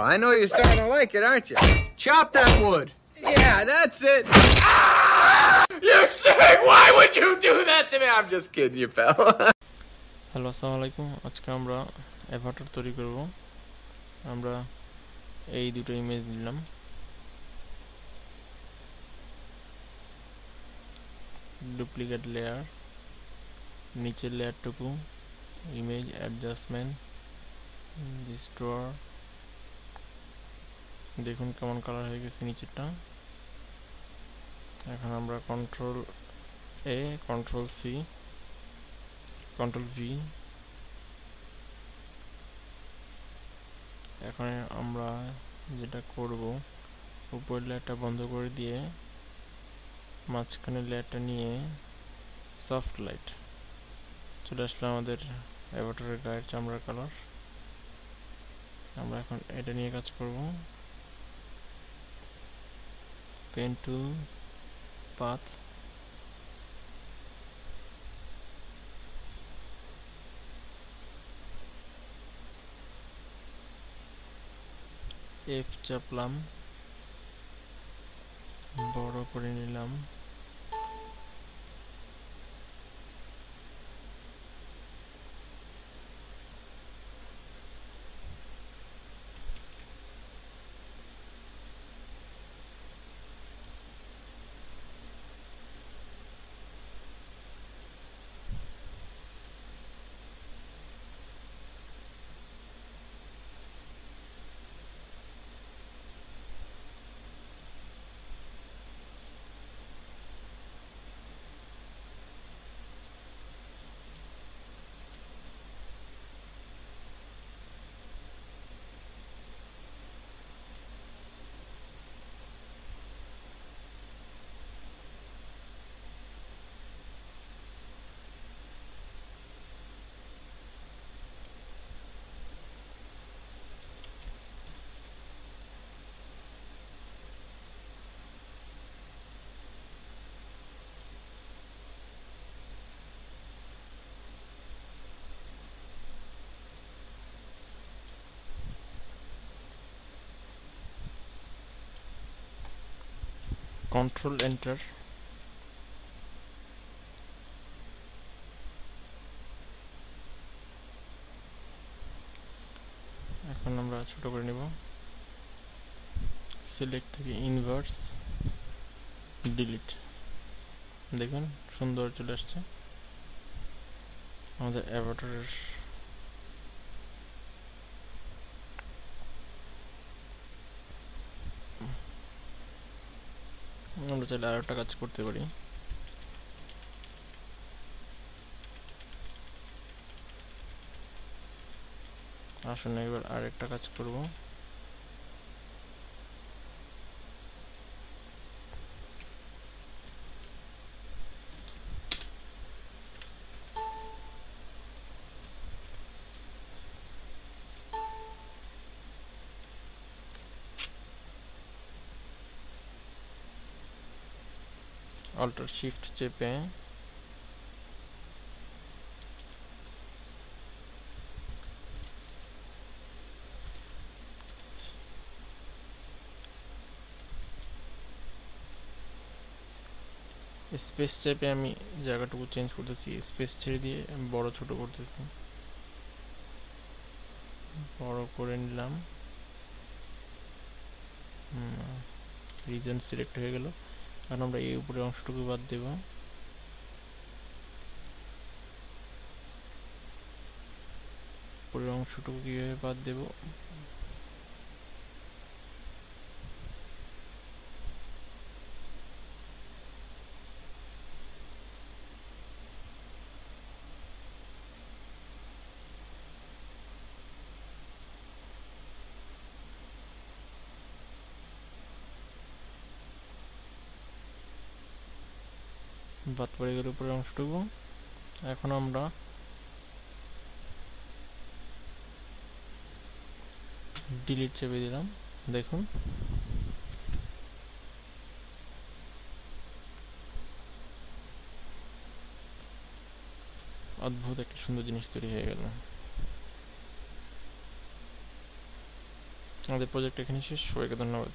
I know you're starting to like it, aren't you? Chop that wood. Yeah, that's it. Ah! You sick! Why would you do that to me? I'm just kidding you, pal. Hello, assalamualaikum. Ajke amra avatar toiri korbo. Amra ei duto image nilam. Duplicate layer, niche layer tuku, image adjustment, distort. देखून कमन colour है किसी नीचेटा এখন আমরা control A control C control V এখন আমরা যেটা করব উপরের লেয়ারটা বন্ধ করে দিয়ে মাঝখানে লেয়ারটা নিয়ে সফট লাইট চলে আসলো আমাদের অ্যাভাটারের গায়ের চামড়ার কালার আমরা এখন এটা নিয়ে কাজ করব Pen tool, path. F chaplam. Borrow করে নিলাম. Control Enter. এখন আমরা ছোট করে নিব select থেকে inverse delete দেখুন সুন্দর চলে আসছে আমাদের অ্যাভাটারের আমরা চাইলে আর একটা কাজ করতে পারি আসুন এবার আরেকটা কাজ করব Alt Shift চেপে স্পেস চেপে আমি জায়গাটুকু চেঞ্জ করতেছি স্পেস ছেড়ে দিয়ে বড় ছোট করতেছি বড় করে নিলাম রিজন সিলেক্ট হয়ে গেল এখন আমরা এই উপরে অংশটুকু বাদ দেব উপরের অংশটুকু কিভাবে বাদ দেব বাদ পড়ে গেল উপরের অংশটুকু এখন আমরা ডিলিট চেপে দিলাম দেখুন অদ্ভুত একটা সুন্দর জিনিস তৈরি হয়ে গেল তোমাদের প্রজেক্ট এখানে শেষ, সবাইকে ধন্যবাদ।